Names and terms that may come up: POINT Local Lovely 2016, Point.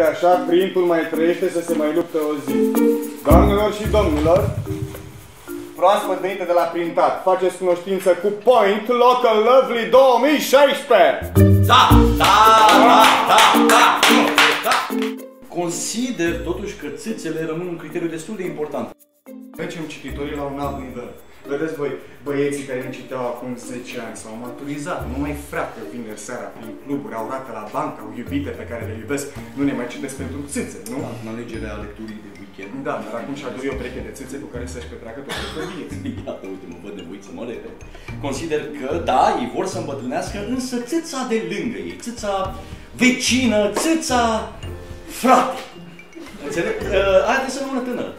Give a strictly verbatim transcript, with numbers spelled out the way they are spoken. Uite așa, printul mai trăiește să se mai luptă o zi. Doamnelor și domnilor, proaspăt venite de la printat, faceți cunoștință cu Point Local Lovely două mii șaisprezece! Da! Da! Da! Da! Da! Da! Consider totuși că țâțele rămân un criteriu destul de important. Trecem cititorii la un alt nivel. Vedeți voi, băieții care îmi citeau acum zece ani s-au maturizat, nu mai frate vineri seara prin cluburi, au rată la bancă, au iubite pe care le iubesc, nu ne mai citesc pentru țâțe, nu? Da, în alegerea lecturii de weekend. Da, dar acum și-a dorit o pereche de țâțe cu care să-și petreacă toată vieții. Iată, uite, mă văd nevoit să mă repet. Consider că, da, ei vor să îmbătrânească, însă țâța de lângă ei, țâța vecină, țâța frate. Înțeleg? Haideți să rămână tânără.